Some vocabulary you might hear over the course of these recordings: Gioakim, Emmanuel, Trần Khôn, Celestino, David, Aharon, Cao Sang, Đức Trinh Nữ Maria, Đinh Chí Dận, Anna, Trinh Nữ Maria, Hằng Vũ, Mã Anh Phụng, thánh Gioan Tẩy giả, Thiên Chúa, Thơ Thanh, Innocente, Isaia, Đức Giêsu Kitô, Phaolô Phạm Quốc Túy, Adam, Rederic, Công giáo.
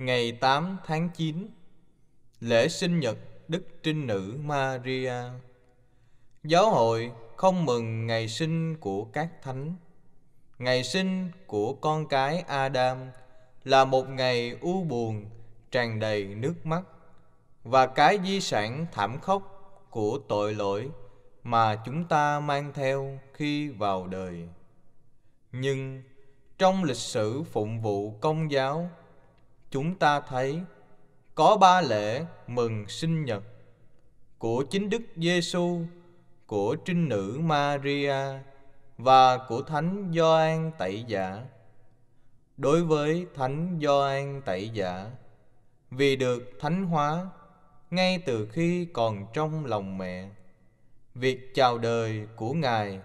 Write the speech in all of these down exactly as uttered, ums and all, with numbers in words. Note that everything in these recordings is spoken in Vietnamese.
ngày tám tháng chín, lễ sinh nhật Đức Trinh Nữ Maria. Giáo hội không mừng ngày sinh của các thánh. Ngày sinh của con cái Adam là một ngày u buồn, tràn đầy nước mắt và cái di sản thảm khốc của tội lỗi mà chúng ta mang theo khi vào đời. Nhưng trong lịch sử phụng vụ Công giáo, chúng ta thấy có ba lễ mừng sinh nhật: của chính Đức Giêsu, của Trinh Nữ Maria và của thánh Gioan Tẩy giả. Đối với thánh Gioan Tẩy giả, vì được thánh hóa ngay từ khi còn trong lòng mẹ, việc chào đời của Ngài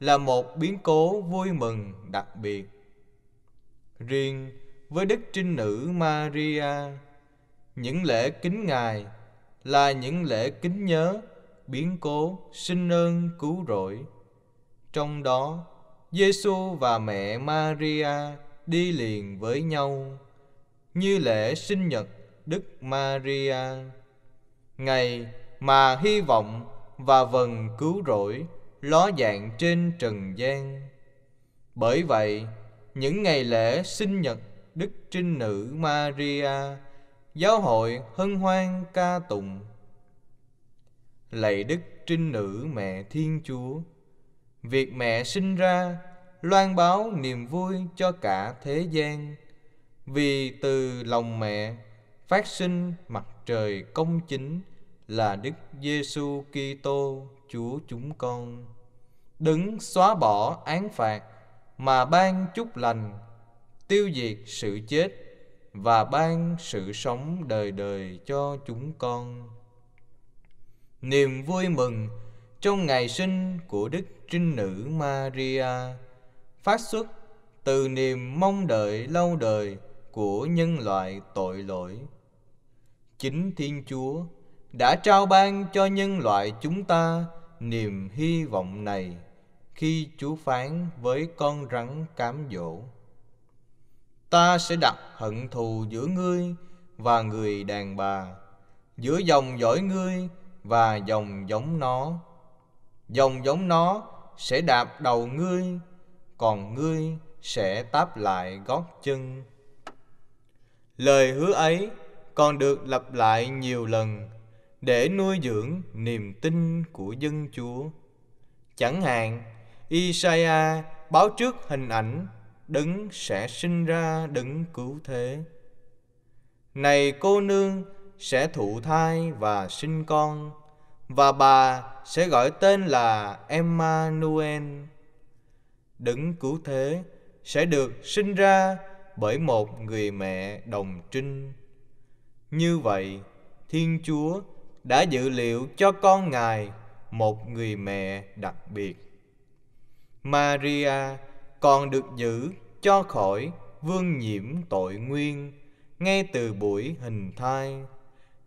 là một biến cố vui mừng đặc biệt. Riêng với Đức Trinh Nữ Maria, những lễ kính Ngài là những lễ kính nhớ biến cố sinh ơn cứu rỗi. Trong đó, Giêsu và mẹ Maria đi liền với nhau, như lễ sinh nhật Đức Maria, ngày mà hy vọng và vần cứu rỗi ló dạng trên trần gian. Bởi vậy, những ngày lễ sinh nhật Đức Trinh Nữ Maria, giáo hội hân hoan ca tụng: lạy Đức Trinh Nữ Mẹ Thiên Chúa, việc mẹ sinh ra loan báo niềm vui cho cả thế gian, vì từ lòng mẹ phát sinh mặt trời công chính là Đức Giêsu Kitô Chúa chúng con, đứng xóa bỏ án phạt mà ban chúc lành, tiêu diệt sự chết và ban sự sống đời đời cho chúng con. Niềm vui mừng trong ngày sinh của Đức Trinh Nữ Maria phát xuất từ niềm mong đợi lâu đời của nhân loại tội lỗi. Chính Thiên Chúa đã trao ban cho nhân loại chúng ta niềm hy vọng này khi Chúa phán với con rắn cám dỗ: ta sẽ đặt hận thù giữa ngươi và người đàn bà, giữa dòng dõi ngươi và dòng giống nó. Dòng giống nó sẽ đạp đầu ngươi, còn ngươi sẽ táp lại gót chân. Lời hứa ấy còn được lặp lại nhiều lần để nuôi dưỡng niềm tin của dân Chúa. Chẳng hạn, Isaia báo trước hình ảnh đấng sẽ sinh ra đấng cứu thế: này cô nương sẽ thụ thai và sinh con, và bà sẽ gọi tên là Emmanuel. Đấng cứu thế sẽ được sinh ra bởi một người mẹ đồng trinh. Như vậy, Thiên Chúa đã dự liệu cho con Ngài một người mẹ đặc biệt. Maria còn được giữ cho khỏi vương nhiễm tội nguyên ngay từ buổi hình thai,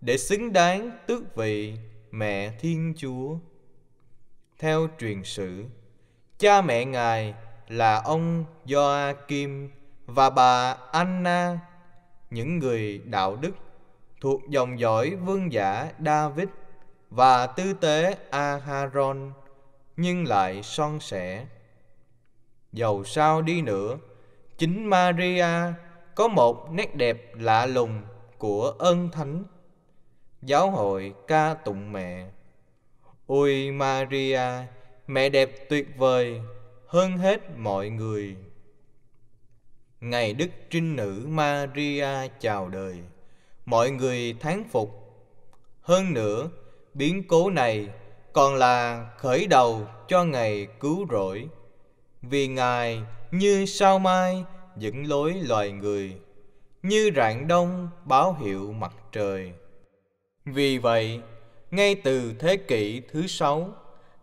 để xứng đáng tước vị mẹ Thiên Chúa. Theo truyền sử, cha mẹ Ngài là ông Gioakim và bà Anna, những người đạo đức thuộc dòng dõi vương giả David và tư tế Aharon, nhưng lại son sẻ. Dầu sao đi nữa, chính Maria có một nét đẹp lạ lùng của ơn thánh. Giáo hội ca tụng mẹ: ôi Maria, mẹ đẹp tuyệt vời hơn hết mọi người. Ngày Đức Trinh Nữ Maria chào đời, mọi người thán phục. Hơn nữa, biến cố này còn là khởi đầu cho ngày cứu rỗi, vì Ngài như sao mai dẫn lối loài người, như rạng đông báo hiệu mặt trời. Vì vậy, ngay từ thế kỷ thứ sáu,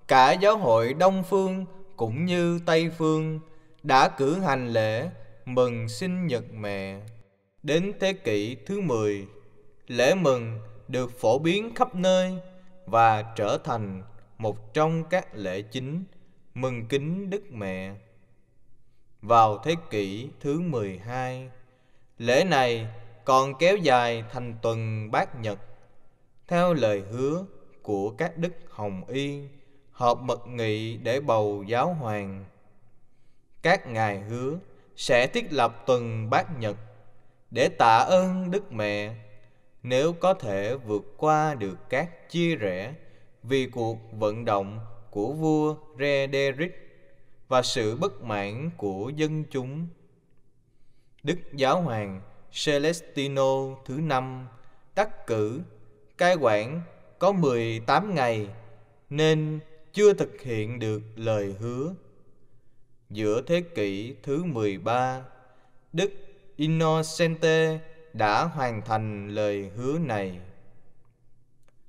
cả giáo hội Đông Phương cũng như Tây Phương đã cử hành lễ mừng sinh nhật mẹ. Đến thế kỷ thứ mười, lễ mừng được phổ biến khắp nơi và trở thành một trong các lễ chính mừng kính Đức Mẹ. Vào thế kỷ thứ mười hai, lễ này còn kéo dài thành tuần bát nhật, theo lời hứa của các đức hồng y họp mật nghị để bầu giáo hoàng. Các ngài hứa sẽ thiết lập tuần bát nhật để tạ ơn Đức Mẹ, nếu có thể vượt qua được các chia rẽ vì cuộc vận động của vua Rederic và sự bất mãn của dân chúng. Đức Giáo hoàng Celestino thứ năm đắc cử cai quản có mười tám ngày nên chưa thực hiện được lời hứa. Giữa thế kỷ thứ mười ba, Đức Innocente đã hoàn thành lời hứa này.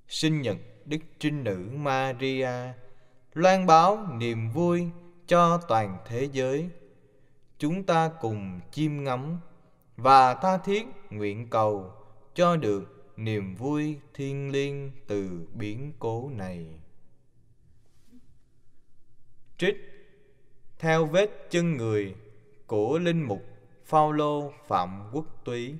Sinh nhật Đức Trinh Nữ Maria loan báo niềm vui cho toàn thế giới. Chúng ta cùng chiêm ngắm và tha thiết nguyện cầu cho được niềm vui thiêng liêng từ biến cố này. Trích theo vết chân người của linh mục Phaolô Phạm Quốc Túy.